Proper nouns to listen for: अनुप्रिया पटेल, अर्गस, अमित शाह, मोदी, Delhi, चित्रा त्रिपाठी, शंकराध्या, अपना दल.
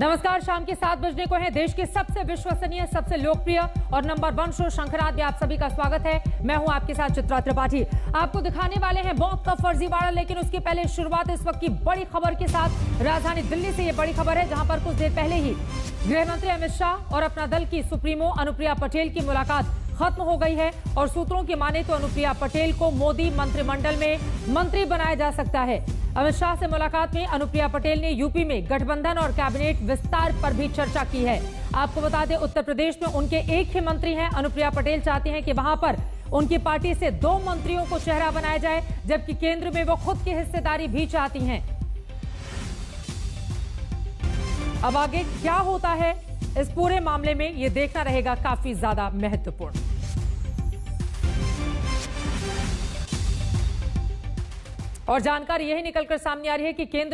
नमस्कार, शाम के 7 बजने को है। देश के सबसे विश्वसनीय, सबसे लोकप्रिय और नंबर 1 शो शंकराध्या, आप सभी का स्वागत है। मैं हूं आपके साथ चित्रा त्रिपाठी। आपको दिखाने वाले हैं मौत का फर्जीवाड़ा, लेकिन उसके पहले शुरुआत इस वक्त की बड़ी खबर के साथ। राजधानी दिल्ली से ये बड़ी खबर है, जहां पर कुछ देर पहले ही गृह मंत्री अमित शाह और अपना दल की सुप्रीमो अनुप्रिया पटेल की मुलाकात खत्म हो गई है। और सूत्रों की माने तो अनुप्रिया पटेल को मोदी मंत्रिमंडल में मंत्री बनाया जा सकता है। अमित शाह से मुलाकात में अनुप्रिया पटेल ने यूपी में गठबंधन और कैबिनेट विस्तार पर भी चर्चा की है। आपको बता दें, उत्तर प्रदेश में उनके एक ही मंत्री हैं। अनुप्रिया पटेल चाहती हैं कि वहां पर उनकी पार्टी से 2 मंत्रियों को चेहरा बनाया जाए, जबकि केंद्र में वो खुद की हिस्सेदारी भी चाहती हैं। अब आगे क्या होता है इस पूरे मामले में, ये देखना रहेगा काफी ज्यादा महत्वपूर्ण। और जानकारी यही निकलकर सामने आ रही है कि केंद्र